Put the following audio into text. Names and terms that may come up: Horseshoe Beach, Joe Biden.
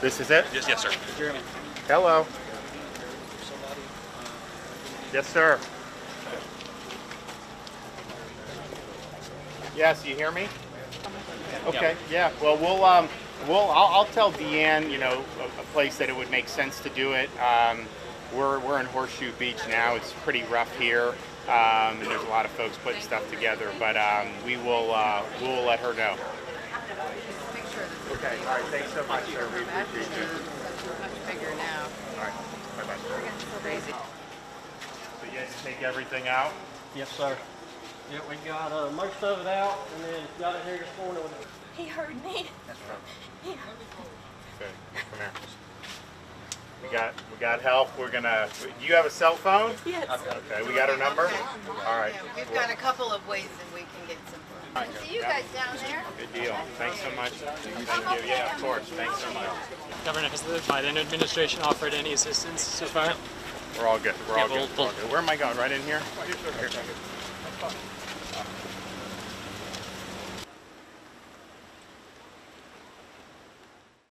This is it? Yes, sir. Jeremy. Hello. Yes, sir. Yes, you hear me? Okay. Yeah. Well, I'll tell Deanne, you know, a place that it would make sense to do it. We're in Horseshoe Beach now. It's pretty rough here. And there's a lot of folks putting stuff together, but we'll let her know. Okay. All right. Thanks so much, sir. We appreciate you. Much bigger now. All right. Bye bye. So you guys take everything out? Yes, sir. Yeah, we got most of it out, and then got it here this morning. He heard me. That's right. He heard me. Okay, come here. We got help. We're gonna. You have a cell phone? Yes. Okay, we got her number. All right. Yeah, we've got a couple of ways that we can get some. I can see you guys down there. Good deal. Thanks so much. Thank you. Yeah, of course. Thanks so much. Governor, has the Biden administration offered any assistance so far? We're all good. We're all good. Where am I going? Right in here. Here.